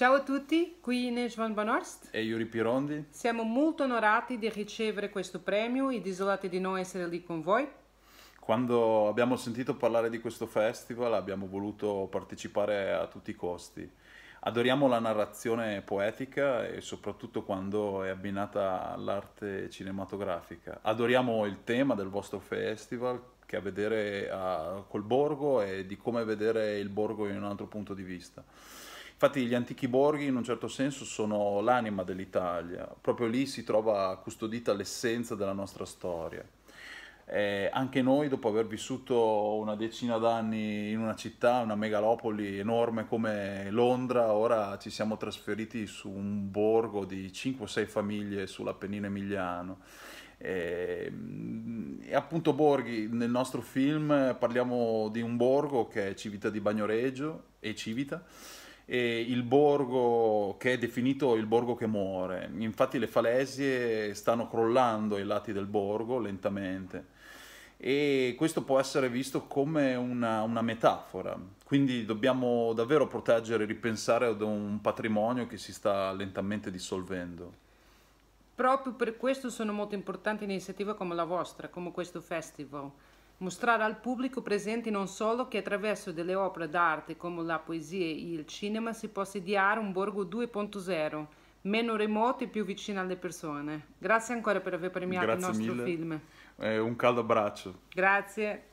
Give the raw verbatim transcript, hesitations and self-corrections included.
Ciao a tutti, qui Ines Von Bonhorst e Yuri Pirondi. Siamo molto onorati di ricevere questo premio e desolati di non essere lì con voi. Quando abbiamo sentito parlare di questo festival abbiamo voluto partecipare a tutti i costi. Adoriamo la narrazione poetica e soprattutto quando è abbinata all'arte cinematografica. Adoriamo il tema del vostro festival, che ha a che vedere a, col borgo e di come vedere il borgo in un altro punto di vista. Infatti gli antichi borghi in un certo senso sono l'anima dell'Italia, proprio lì si trova custodita l'essenza della nostra storia. Eh, anche noi, dopo aver vissuto una decina d'anni in una città, una megalopoli enorme come Londra, ora ci siamo trasferiti su un borgo di cinque o sei famiglie sull'Appennino emiliano. Eh, e appunto borghi, nel nostro film parliamo di un borgo che è Civita di Bagnoregio e Civita, e il borgo che è definito il borgo che muore. Infatti le falesie stanno crollando ai lati del borgo lentamente e questo può essere visto come una, una metafora, quindi dobbiamo davvero proteggere e ripensare ad un patrimonio che si sta lentamente dissolvendo. Proprio per questo sono molto importanti iniziative come la vostra, come questo festival. Mostrare al pubblico presente non solo che attraverso delle opere d'arte come la poesia e il cinema si possa ideare un borgo due punto zero, meno remoto e più vicino alle persone. Grazie ancora per aver premiato il nostro film. Grazie mille. Eh, un caldo abbraccio. Grazie.